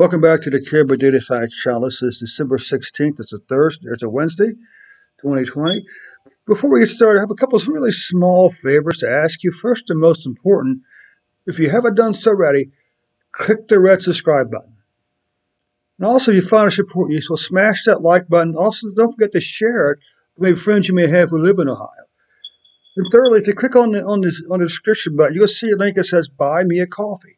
Welcome back to the Caribou Data Science Channel. This is December 16th. It's a Thursday. It's a Wednesday, 2020. Before we get started, I have a couple of really small favors to ask you. First and most important, if you haven't done so already, click the red subscribe button. And also, if you find this report useful, smash that like button. Also, don't forget to share it with maybe friends you may have who live in Ohio. And thirdly, if you click on the description button, you'll see a link that says "Buy Me a Coffee."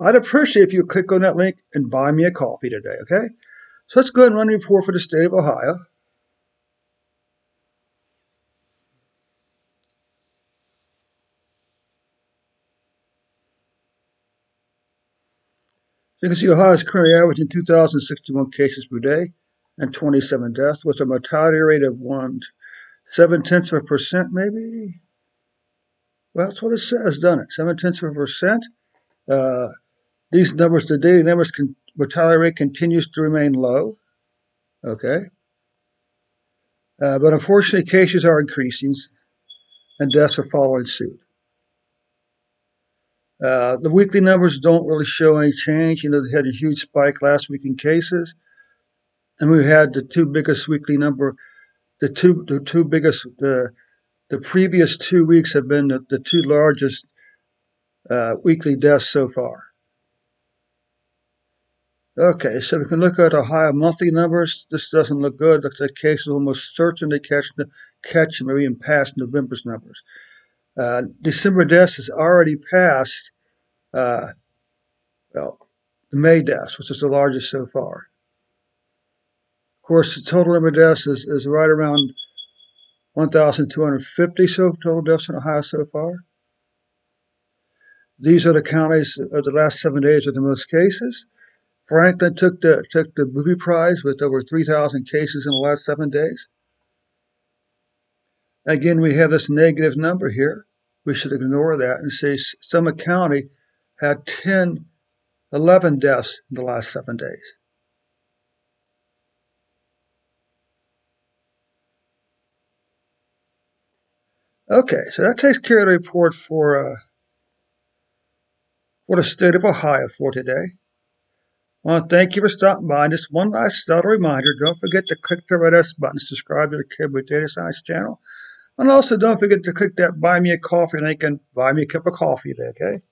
I'd appreciate if you click on that link and buy me a coffee today, okay? So let's go ahead and run a report for the state of Ohio. You can see Ohio is currently averaging 2,061 cases per day and 27 deaths, with a mortality rate of 0.7%, maybe? Well, that's what it says, doesn't it? 0.7%. These numbers, the daily numbers, mortality rate continues to remain low, okay? But unfortunately, cases are increasing and deaths are following suit. The weekly numbers don't really show any change. You know, they had a huge spike last week in cases, and we had the two biggest weekly number. The previous 2 weeks have been the two largest weekly deaths so far. Okay, so we can look at Ohio monthly numbers. This doesn't look good. Looks like cases almost certainly catch or even past November's numbers. December deaths has already passed, the May deaths, which is the largest so far. Of course, the total number of deaths is right around 1,250, so total deaths in Ohio so far. These are the counties of the last 7 days with the most cases. Franklin took the Booby Prize with over 3,000 cases in the last 7 days. Again, we have this negative number here. We should ignore that and say Summit County had 11 deaths in the last 7 days. Okay, so that takes care of the report for the state of Ohio for today. I want to thank you for stopping by. And just one last subtle reminder, don't forget to click the red S button, subscribe to the Caribou Data Science Channel. And also don't forget to click that Buy Me a Coffee link and buy me a cup of coffee today, okay?